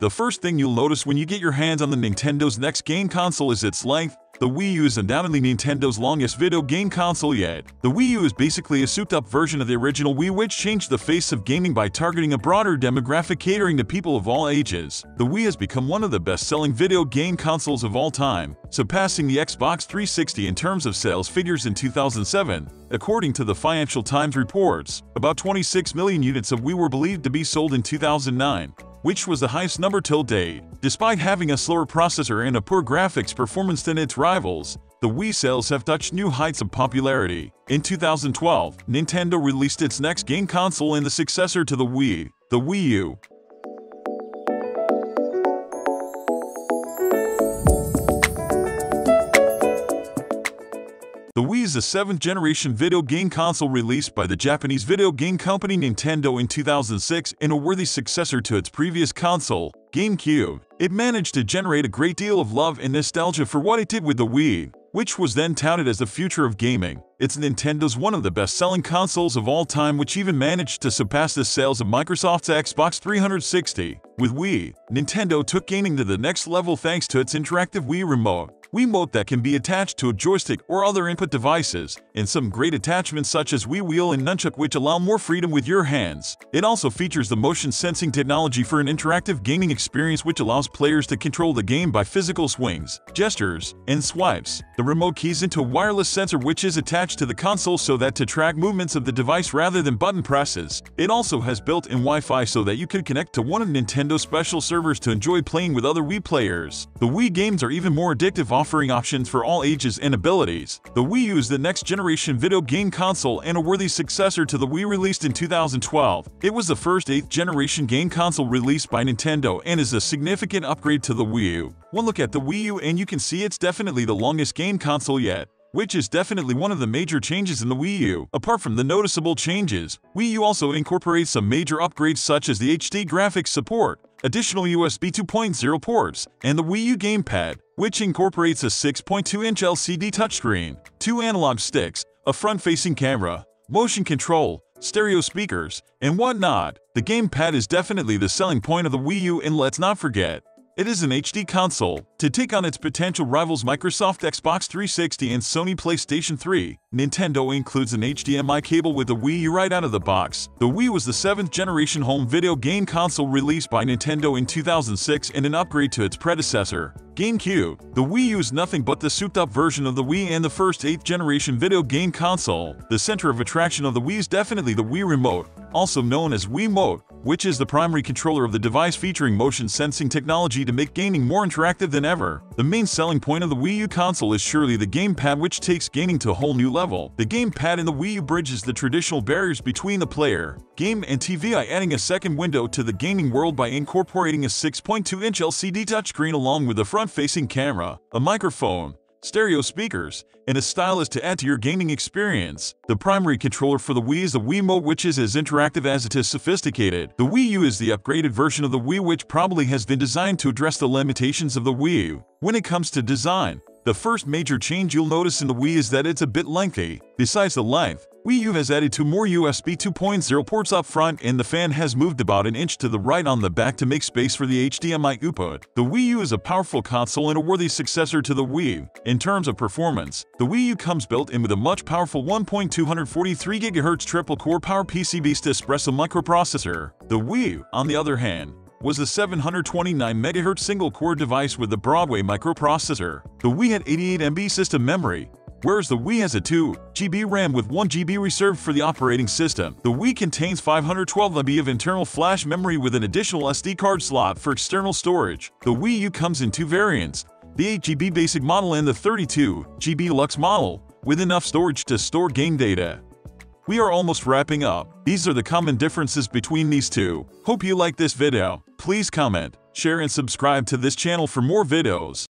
The first thing you'll notice when you get your hands on the Nintendo's next game console is its length. The Wii U is undoubtedly Nintendo's longest video game console yet. The Wii U is basically a souped-up version of the original Wii, which changed the face of gaming by targeting a broader demographic catering to people of all ages. The Wii has become one of the best-selling video game consoles of all time, surpassing the Xbox 360 in terms of sales figures in 2007. According to the Financial Times reports, about 26 million units of Wii were believed to be sold in 2009. Which was the highest number till date. Despite having a slower processor and a poor graphics performance than its rivals, the Wii sales have touched new heights of popularity. In 2012, Nintendo released its next game console and the successor to the Wii, the Wii U. The Wii is a 7th-generation video game console released by the Japanese video game company Nintendo in 2006 and a worthy successor to its previous console, GameCube. It managed to generate a great deal of love and nostalgia for what it did with the Wii, which was then touted as the future of gaming. It's Nintendo's one of the best-selling consoles of all time, which even managed to surpass the sales of Microsoft's Xbox 360. With Wii, Nintendo took gaming to the next level thanks to its interactive Wii Remote. Wiimote that can be attached to a joystick or other input devices, and some great attachments such as Wii Wheel and Nunchuk which allow more freedom with your hands. It also features the motion sensing technology for an interactive gaming experience which allows players to control the game by physical swings, gestures, and swipes. The remote keys into a wireless sensor which is attached to the console so that to track movements of the device rather than button presses. It also has built-in Wi-Fi so that you can connect to one of Nintendo's special servers to enjoy playing with other Wii players. The Wii games are even more addictive, offering options for all ages and abilities. The Wii U is the next-generation video game console and a worthy successor to the Wii released in 2012. It was the first 8th-generation game console released by Nintendo and is a significant upgrade to the Wii U. One look at the Wii U and you can see it's definitely the longest game console yet, which is definitely one of the major changes in the Wii U. Apart from the noticeable changes, Wii U also incorporates some major upgrades such as the HD graphics support, additional USB 2.0 ports, and the Wii U GamePad, which incorporates a 6.2-inch LCD touchscreen, 2 analog sticks, a front-facing camera, motion control, stereo speakers, and whatnot. The GamePad is definitely the selling point of the Wii U, and let's not forget, it is an HD console. To take on its potential rivals Microsoft Xbox 360 and Sony PlayStation 3, Nintendo includes an HDMI cable with the Wii U right out of the box. The Wii was the 7th-generation home video game console released by Nintendo in 2006 and an upgrade to its predecessor, GameCube. The Wii U is nothing but the souped-up version of the Wii and the first 8th-generation video game console. The center of attraction of the Wii is definitely the Wii Remote, also known as Wiimote, which is the primary controller of the device featuring motion sensing technology to make gaming more interactive than ever. The main selling point of the Wii U console is surely the GamePad, which takes gaming to a whole new level. The GamePad in the Wii U bridges the traditional barriers between the player, game, and TV by adding a second window to the gaming world by incorporating a 6.2-inch LCD touchscreen along with a front-facing camera, a microphone, stereo speakers, and a stylus to add to your gaming experience. The primary controller for the Wii is the Wiimote, which is as interactive as it is sophisticated. The Wii U is the upgraded version of the Wii, which probably has been designed to address the limitations of the Wii U. When it comes to design, the first major change you'll notice in the Wii is that it's a bit lengthy. Besides the length, Wii U has added 2 more USB 2.0 ports up front, and the fan has moved about an inch to the right on the back to make space for the HDMI output. The Wii U is a powerful console and a worthy successor to the Wii. In terms of performance, the Wii U comes built in with a much powerful 1.243 GHz triple-core PowerPC-based Espresso microprocessor. The Wii, on the other hand, was a 729 MHz single-core device with the Broadway microprocessor. The Wii had 88 MB system memory, whereas the Wii has a 2 GB RAM with 1 GB reserved for the operating system. The Wii contains 512 MB of internal flash memory with an additional SD card slot for external storage. The Wii U comes in 2 variants, the 8 GB basic model and the 32 GB Lux model, with enough storage to store game data. We are almost wrapping up. These are the common differences between these two. Hope you like this video. Please comment, share, and subscribe to this channel for more videos.